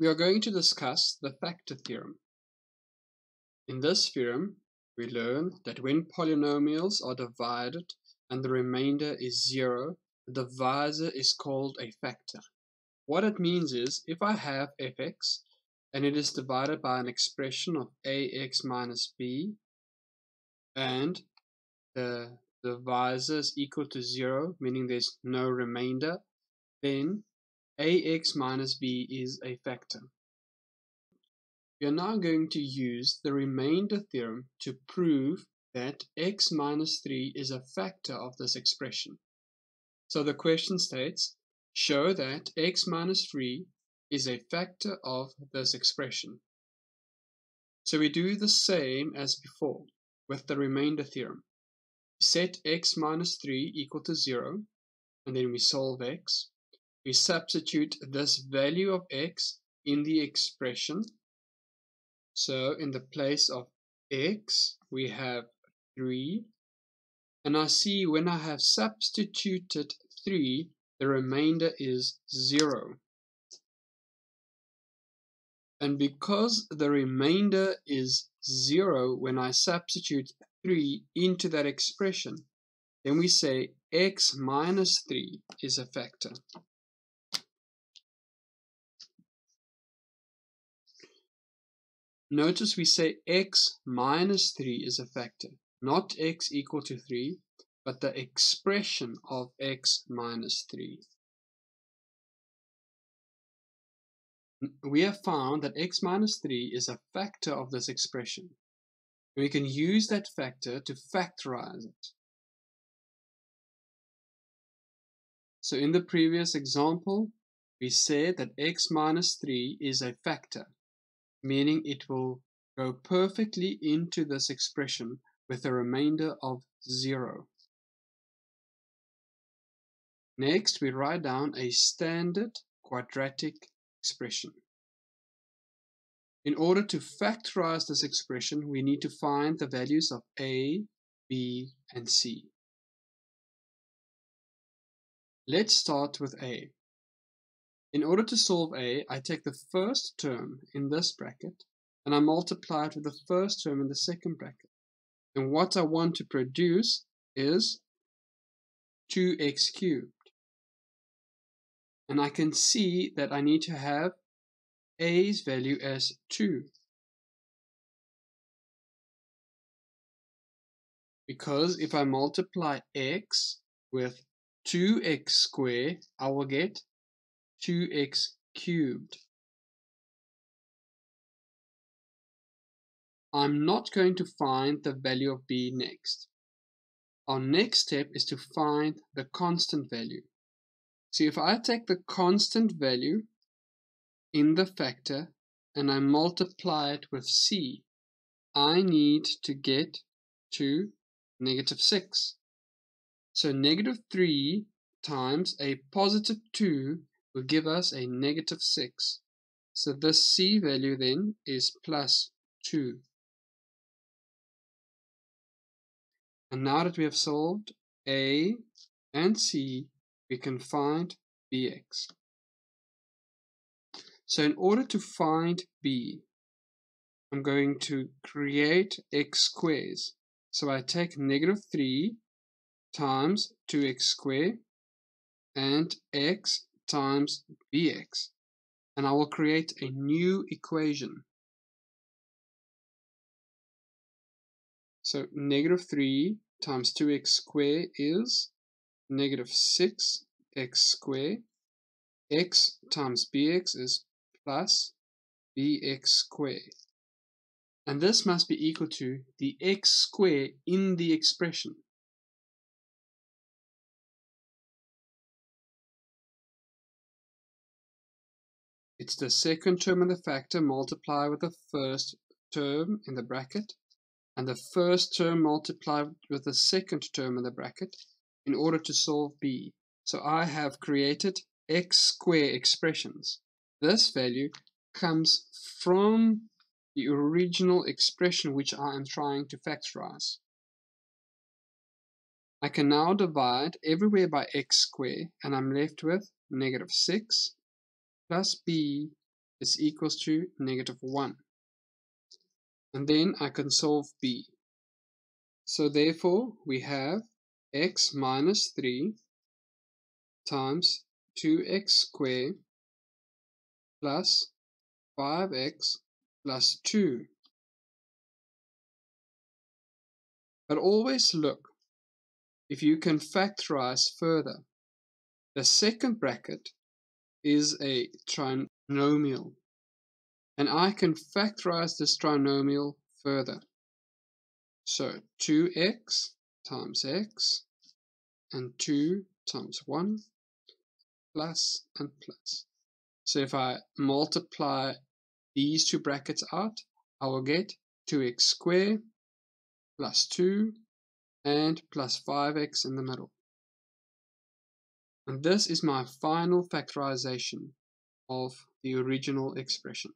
We are going to discuss the factor theorem. In this theorem, we learn that when polynomials are divided and the remainder is zero, the divisor is called a factor. What it means is, if I have fx and it is divided by an expression of ax minus b and the divisor is equal to zero, meaning there's no remainder, then ax minus b is a factor. We are now going to use the remainder theorem to prove that x minus 3 is a factor of this expression. So the question states, show that x minus 3 is a factor of this expression. So we do the same as before with the remainder theorem. We set x minus 3 equal to 0, and then we solve x. We substitute this value of x in the expression. So in the place of x, we have 3. And I see when I have substituted 3, the remainder is 0. And because the remainder is 0 when I substitute 3 into that expression, then we say x minus 3 is a factor. Notice we say x minus 3 is a factor, not x equal to 3, but the expression of x minus 3. We have found that x minus 3 is a factor of this expression. We can use that factor to factorize it. So in the previous example, we said that x minus 3 is a factor, meaning it will go perfectly into this expression with a remainder of 0. Next, we write down a standard quadratic expression. In order to factorize this expression, we need to find the values of a, b, and c. Let's start with a. In order to solve a, I take the first term in this bracket and I multiply it with the first term in the second bracket. And what I want to produce is 2x cubed. And I can see that I need to have a's value as 2, because if I multiply x with 2x squared, I will get 2x cubed. I'm not going to find the value of b next. Our next step is to find the constant value. So if I take the constant value in the factor and I multiply it with c, I need to get to negative 6. So negative 3 times a positive 2 will give us a negative 6. So this c value then is plus 2. And now that we have solved a and c, we can find bx. So in order to find b, I'm going to create x squares. So I take negative 3 times 2x squared and x times bx, and I will create a new equation. So negative 3 times 2x squared is negative 6x squared, x times bx is plus bx squared, and this must be equal to the x squared in the expression. It's the second term in the factor multiplied with the first term in the bracket, and the first term multiplied with the second term in the bracket in order to solve b. So I have created x squared expressions. This value comes from the original expression which I am trying to factorize. I can now divide everywhere by x squared, and I'm left with negative 6 plus b is equals to -1. And then I can solve b. So therefore we have x minus 3 times 2x squared plus 5x plus 2. But always look if you can factorize further. The second bracket is a trinomial, and I can factorize this trinomial further. So 2x times x and 2 times 1 plus and plus. So if I multiply these two brackets out, I will get 2x squared plus 2 and plus 5x in the middle. And this is my final factorization of the original expression.